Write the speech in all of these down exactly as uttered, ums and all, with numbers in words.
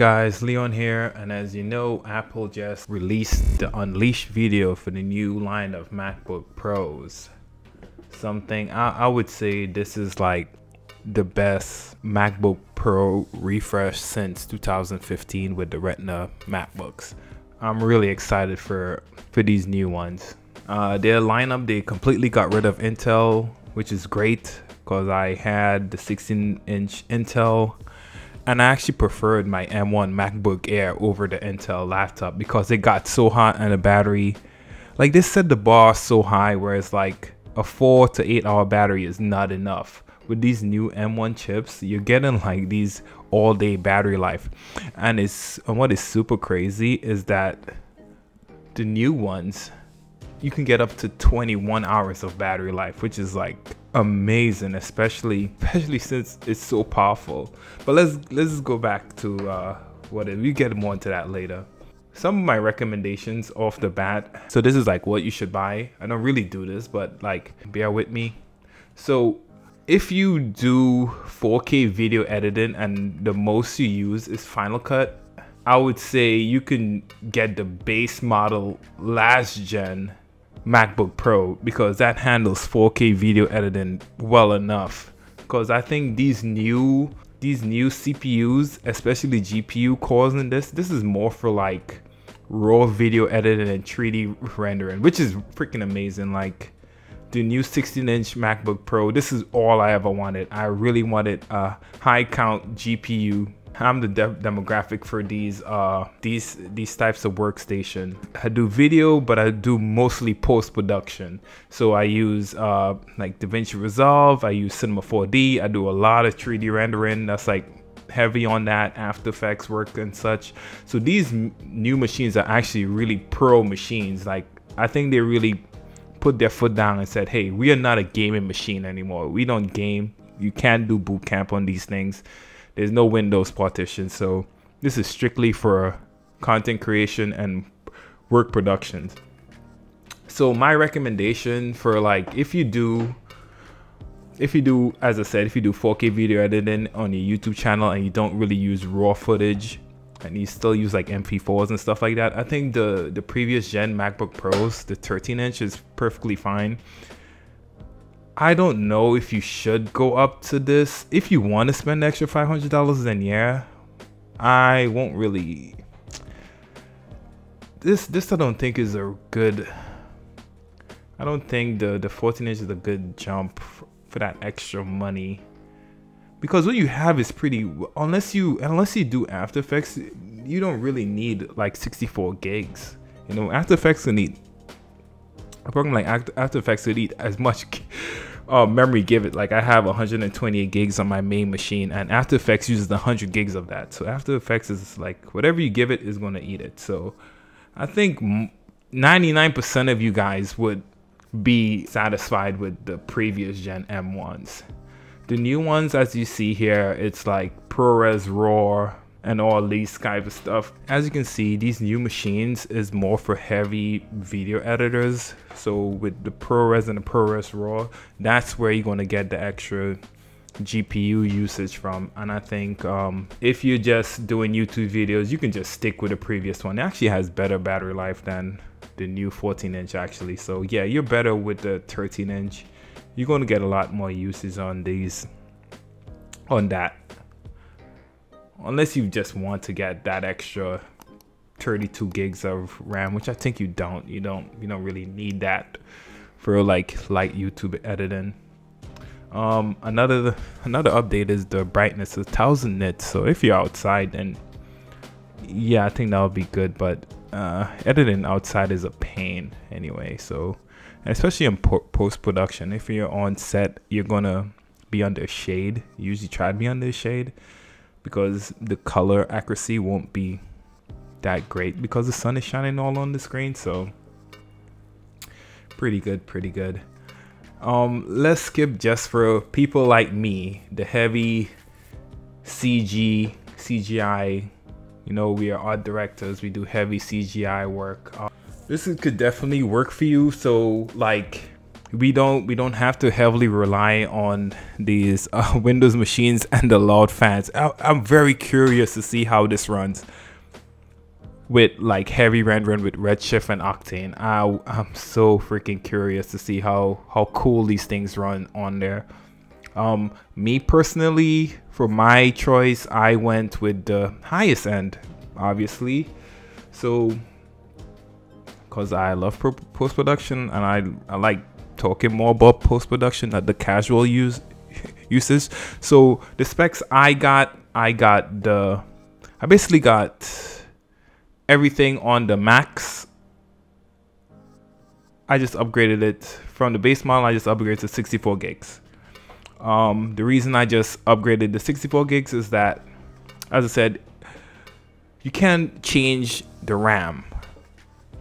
Guys, Leon here, and as you know, Apple just released the Unleashed video for the new line of MacBook Pros. Something I, I would say this is like the best MacBook Pro refresh since two thousand fifteen with the Retina MacBooks. I'm really excited for for these new ones. Uh, their lineup, they completely got rid of Intel, which is great because I had the sixteen inch Intel. And I actually preferred my M one MacBook Air over the Intel laptop because it got so hot and the battery, like they set the bar so high where it's like a four to eight hour battery is not enough. With these new M one chips, you're getting like these all day battery life. And it's and what is super crazy is that the new ones, you can get up to twenty-one hours of battery life, which is like amazing, especially especially since it's so powerful. But let's let's go back to uh what if we get more into that later. Some of my recommendations off the bat, so this is like what you should buy. I don't really do this, but like bear with me. So if you do four K video editing and the most you use is Final Cut, I would say you can get the base model last gen MacBook Pro because that handles four K video editing well enough. Because I think these new these new C P Us, especially G P U cores in this, this is more for like raw video editing and three D rendering, which is freaking amazing. Like the new sixteen inch MacBook Pro, this is all I ever wanted. I really wanted a high count G P U. I'm the de demographic for these uh these these types of workstation. I do video, but I do mostly post-production, so I use uh like DaVinci Resolve, I use Cinema four D, I do a lot of three D rendering that's like heavy on that, After Effects work and such. So these m new machines are actually really pro machines. Like I think they really put their foot down and said, hey, we are not a gaming machine anymore. We don't game. You can't do boot camp on these things. There's no Windows partition, so this is strictly for content creation and work productions. So my recommendation for like if you do if you do as I said, if you do four K video editing on your YouTube channel and you don't really use raw footage and you still use like M P fours and stuff like that, I think the the previous gen MacBook Pros, the thirteen inch, is perfectly fine. I don't know if you should go up to this. If you want to spend the extra five hundred dollars, then yeah. I won't really. This this I don't think is a good. I don't think the the fourteen inch is a good jump for that extra money, because what you have is pretty. Unless you unless you do After Effects, you don't really need like sixty-four gigs. You know, After Effects will need. I'm talking like After Effects would eat as much uh, memory give it. Like I have one hundred twenty-eight gigs on my main machine, and After Effects uses the one hundred gigs of that. So After Effects is like whatever you give it is going to eat it. So I think ninety-nine percent of you guys would be satisfied with the previous gen M ones. The new ones, as you see here, it's like ProRes RAW and all these type of stuff. As you can see, these new machines is more for heavy video editors. So with the ProRes and the ProRes RAW, that's where you're going to get the extra G P U usage from. And I think um if you're just doing YouTube videos, you can just stick with the previous one. It actually has better battery life than the new fourteen inch actually. So yeah, you're better with the thirteen inch. You're going to get a lot more uses on these on that, unless you just want to get that extra thirty-two gigs of RAM, which I think you don't. You don't you don't really need that for like light YouTube editing. Um, another another update is the brightness of one thousand nits. So if you're outside, then yeah, I think that would be good. But uh, editing outside is a pain anyway. So especially in po post-production, if you're on set, you're gonna be under shade. You usually try to be under shade, because the color accuracy won't be that great because the sun is shining all on the screen. So pretty good, pretty good. Um, let's skip just for people like me, the heavy C G, C G I, you know, we are art directors. We do heavy C G I work. Uh, this could definitely work for you. So like we don't we don't have to heavily rely on these uh, Windows machines and the loud fans. I, I'm very curious to see how this runs with like heavy rendering with Redshift and Octane. I, I'm so freaking curious to see how how cool these things run on there. Um, me personally, for my choice, I went with the highest end, obviously. So, cause I love pro post-production and I, I like talking more about post-production, not the casual use usage. So the specs I got, I got the, I basically got everything on the max. I just upgraded it from the base model. I just upgraded to sixty-four gigs. Um, the reason I just upgraded the sixty-four gigs is that, as I said, you can change the RAM,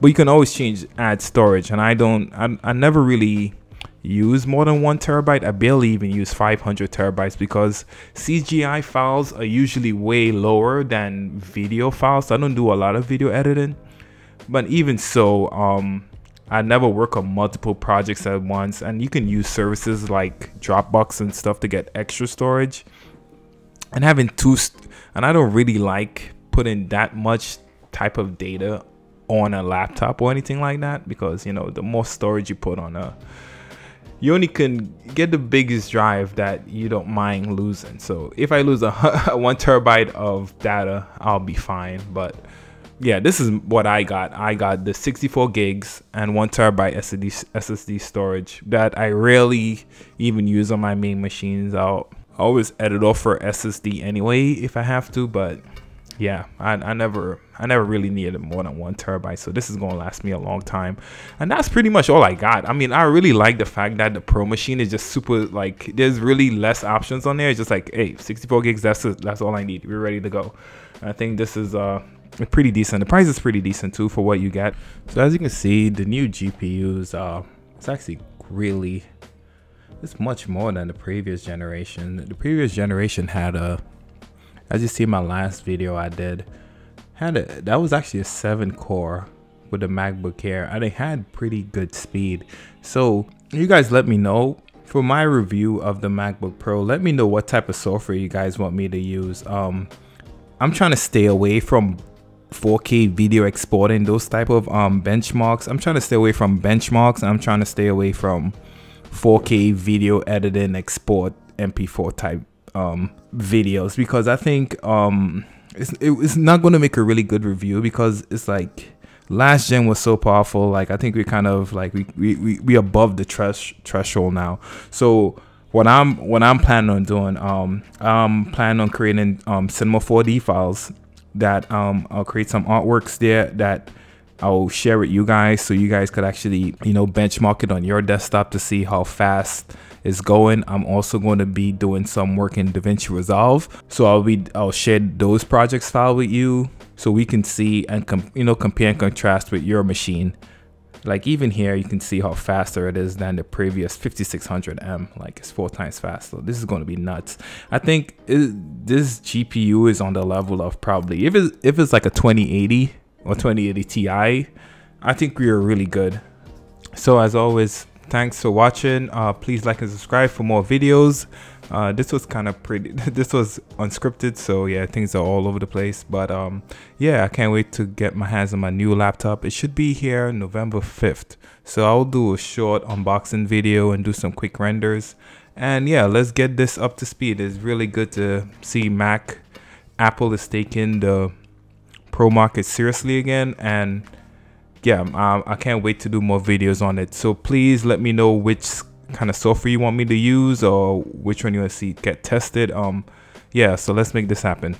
but you can always change add storage. And I don't, I, I never really use more than one terabyte. I barely even use five hundred terabytes because C G I files are usually way lower than video files. So I don't do a lot of video editing, but even so, um, I never work on multiple projects at once, and you can use services like Dropbox and stuff to get extra storage. And having two, st and I don't really like putting that much type of data on a laptop or anything like that, because you know the more storage you put on a, you only can get the biggest drive that you don't mind losing. So if I lose a one terabyte of data, I'll be fine. But yeah, this is what I got. I got the sixty-four gigs and one terabyte S S D storage that I rarely even use on my main machines. I'll always edit off for S S D anyway if I have to, but yeah, I, I never I never really needed more than one terabyte. So this is gonna last me a long time. And that's pretty much all I got. I mean, I really like the fact that the Pro machine is just super, like, there's really less options on there. It's just like, hey, sixty-four gigs, that's it, that's all I need. We're ready to go. And I think this is uh pretty decent. The price is pretty decent too for what you get. So as you can see, the new G P Us, uh, it's actually really, it's much more than the previous generation. The previous generation had a, as you see in my last video I did, had a, that was actually a seven core with the MacBook Air, and it had pretty good speed. So you guys let me know for my review of the MacBook Pro. Let me know what type of software you guys want me to use. Um, I'm trying to stay away from four K video exporting, those type of um benchmarks. I'm trying to stay away from benchmarks. I'm trying to stay away from four K video editing, export M P four type um videos, because I think um it's, it, it's not going to make a really good review, because it's like last gen was so powerful. Like I think we kind of like we we we, we above the thresh, threshold now. So what I'm what I'm planning on doing, um I'm planning on creating um Cinema four D files that um I'll create some artworks there that I'll share with you guys, so you guys could actually, you know, benchmark it on your desktop to see how fast it's going. I'm also going to be doing some work in DaVinci Resolve, so I'll be I'll share those projects file with you, so we can see and com you know compare and contrast with your machine. Like even here, you can see how faster it is than the previous fifty-six hundred M. Like it's four times faster. This is going to be nuts. I think it, this G P U is on the level of probably, if it's, if it's like a twenty eighty or twenty eighty Ti, I think we are really good. So as always, thanks for watching. Uh, please like and subscribe for more videos. Uh, this was kind of pretty, this was unscripted, so yeah, things are all over the place, but um, yeah, I can't wait to get my hands on my new laptop. It should be here November fifth, so I'll do a short unboxing video and do some quick renders, and yeah, let's get this up to speed. It's really good to see Mac, Apple is taking the Pro market seriously again, and yeah, um, I can't wait to do more videos on it. So please let me know which kind of software you want me to use, or which one you want to see get tested. Um yeah, so let's make this happen.